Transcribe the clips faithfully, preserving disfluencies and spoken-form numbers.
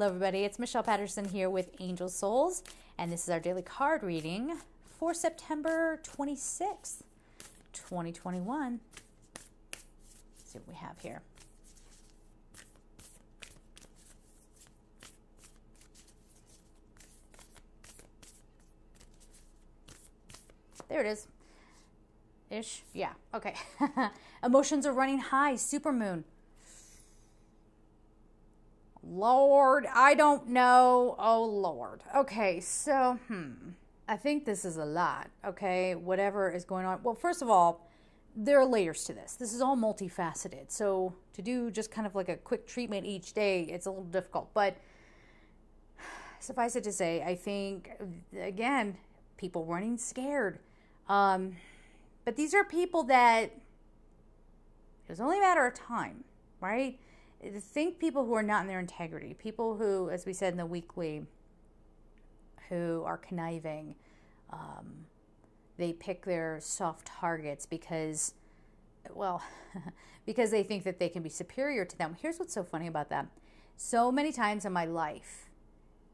Hello everybody, it's Michelle Patterson here with Angel Souls, and this is our daily card reading for September twenty-sixth, twenty twenty-one. Let's see what we have here. There it is. Ish, yeah, okay. Emotions are running high, supermoon. Lord, I don't know. Oh, Lord. Okay, so, hmm. I think this is a lot, okay? Whatever is going on. Well, first of all, there are layers to this. This is all multifaceted. So to do just kind of like a quick treatment each day, it's a little difficult. But suffice it to say, I think, again, people running scared. Um, but these are people that it was only a matter of time, right? Think people who are not in their integrity, people who, as we said in the weekly, who are conniving, um, they pick their soft targets because, well, because they think that they can be superior to them. Here's what's so funny about that. So many times in my life,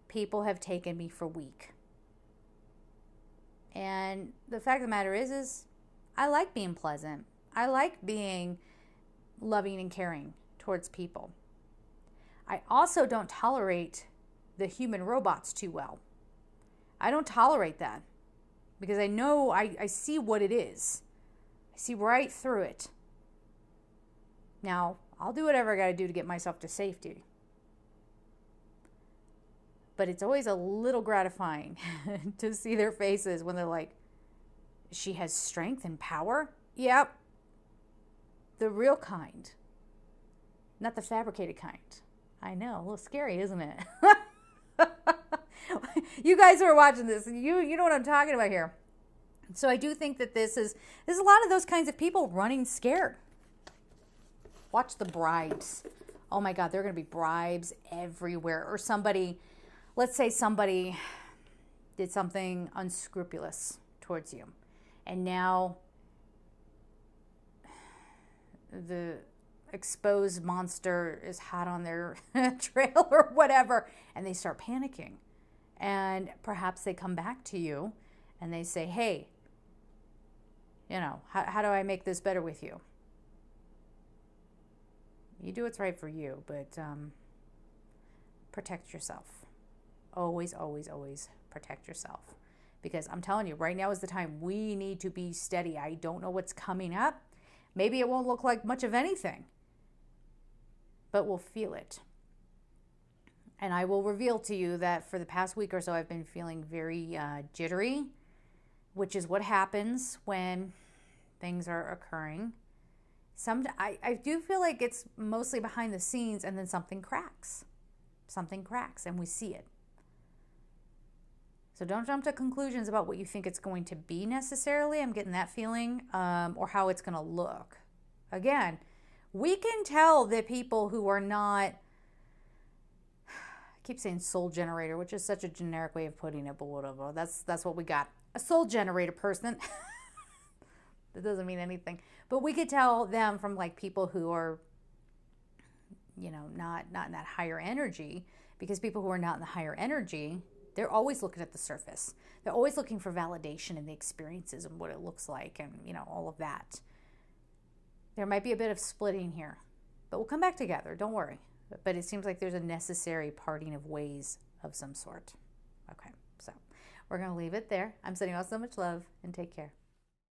people have taken me for weak. And the fact of the matter is, is I like being pleasant. I like being loving and caring towards people. I also don't tolerate the human robots too well. I don't tolerate that because I know I, I see what it is. I see right through it. Now, I'll do whatever I gotta do to get myself to safety. But it's always a little gratifying to see their faces when they're like, she has strength and power? Yep. The real kind. Not the fabricated kind. I know, a little scary, isn't it? You guys who are watching this, you you know what I'm talking about here. So I do think that this is there's a lot of those kinds of people running scared. Watch the bribes. Oh my God, there are going to be bribes everywhere. Or somebody, let's say somebody did something unscrupulous towards you, and now the exposed monster is hot on their trail or whatever, and they start panicking. And perhaps they come back to you and they say, hey, you know, how, how do I make this better with you? You do what's right for you, but um, protect yourself. Always, always, always protect yourself. Because I'm telling you, right now is the time we need to be steady. I don't know what's coming up. Maybe it won't look like much of anything, but we'll feel it. And I will reveal to you that for the past week or so, I've been feeling very uh, jittery, which is what happens when things are occurring. Some, I, I do feel like it's mostly behind the scenes, and then something cracks. Something cracks, and we see it. So don't jump to conclusions about what you think it's going to be necessarily. I'm getting that feeling, um, or how it's going to look. Again, we can tell the people who are not, I keep saying soul generator, which is such a generic way of putting it, but whatever. That's that's what we got. A soul generator person. That doesn't mean anything. But we could tell them from like people who are, you know, not not in that higher energy, because people who are not in the higher energy, they're always looking at the surface. They're always looking for validation in the experiences and what it looks like, and you know, all of that. There might be a bit of splitting here, but we'll come back together. Don't worry. But it seems like there's a necessary parting of ways of some sort. Okay, so we're going to leave it there. I'm sending you all so much love, and take care.